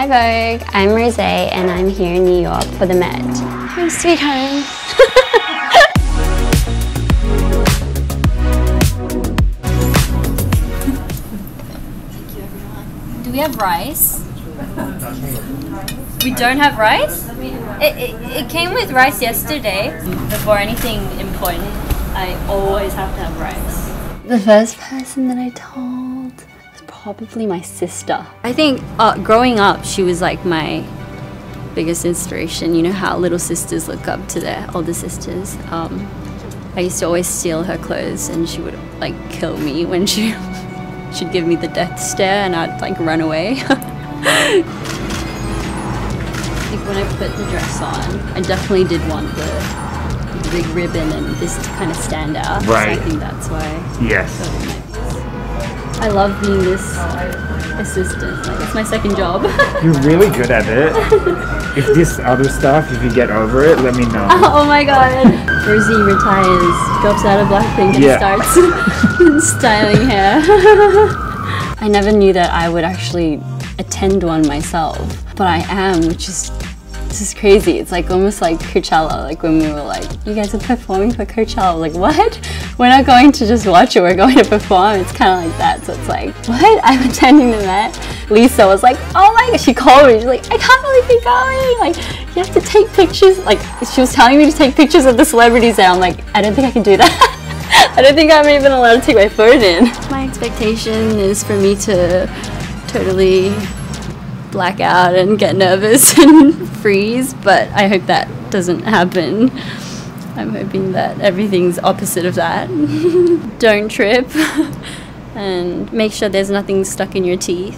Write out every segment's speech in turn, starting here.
Hi Vogue, I'm Rosé and I'm here in New York for the Met. Home sweet home. Thank you everyone. Do we have rice? We don't have rice? It came with rice yesterday. Before anything important, I always have to have rice. The first person that I told was probably my sister. I think growing up, she was like my biggest inspiration. You know how little sisters look up to their older sisters? I used to always steal her clothes and she would like kill me when she'd give me the death stare and I'd like run away. I think when I put the dress on, I definitely did want the big ribbon and this to kind of stand out. Right. So I think that's why. Yes. I love being this assistant. Like, it's my second job. You're really good at it. If this other stuff, if you get over it, let me know. Oh my god. Rosie retires, drops out of Blackpink and starts styling hair. I never knew that I would actually attend one myself, but I am, which is just crazy. It's like almost like Coachella, like when we were like, you guys are performing for Coachella, like what? We're not going to just watch it, we're going to perform. It's kind of like that, so it's like, what? I'm attending the Met. Lisa was like, oh my god, she called me, she's like, I can't believe you're going, like, you have to take pictures. Like, she was telling me to take pictures of the celebrities and I'm like, I don't think I can do that. I don't think I'm even allowed to take my phone in. My expectation is for me to totally black out and get nervous and freeze, but I hope that doesn't happen. I'm hoping that everything's opposite of that. Don't trip and make sure there's nothing stuck in your teeth.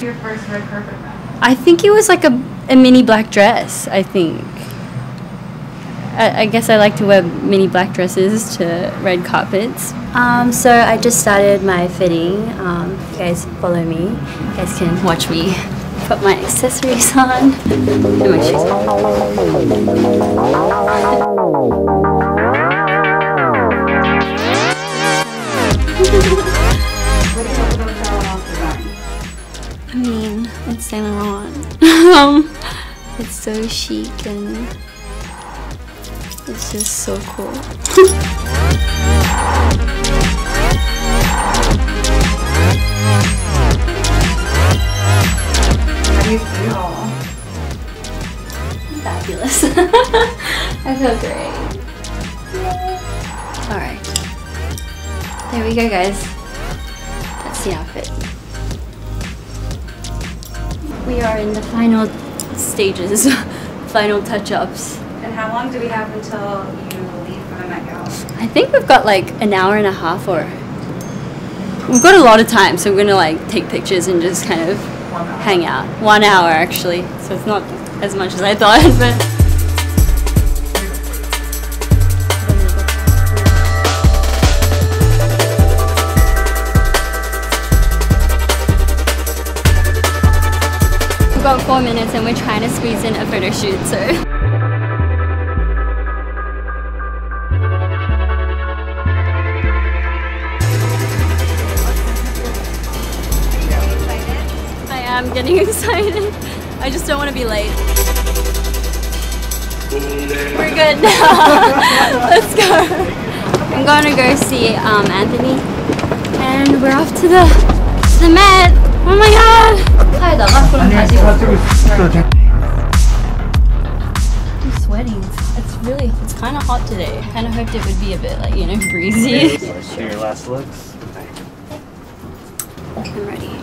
Your first red carpet wrap? I think it was like a mini black dress, I think. I guess I like to wear mini black dresses to red carpets. So I just started my fitting. You guys follow me. You guys can watch me put my accessories on and my shoes on. I mean, it's Saint Laurent. It's so chic and it's just so cool. Fabulous. I feel great. Yeah. Alright. There we go, guys. That's the outfit. We are in the final stages, final touch-ups. And how long do we have until you leave for the Met Gala? I think we've got like an hour and a half, or we've got a lot of time, so we're gonna like take pictures and just kind of hang out. 1 hour actually, so it's not as much as I thought, but. We've got 4 minutes and we're trying to squeeze in a photo shoot, so. I'm getting excited. I just don't want to be late. We're good now. Let's go. I'm going to go see Anthony, and we're off to the Met. Oh my god! I'm sweating. It's kind of hot today. I kind of hoped it would be a bit like, you know, breezy. So your last looks. I'm ready.